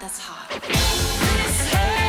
That's hot.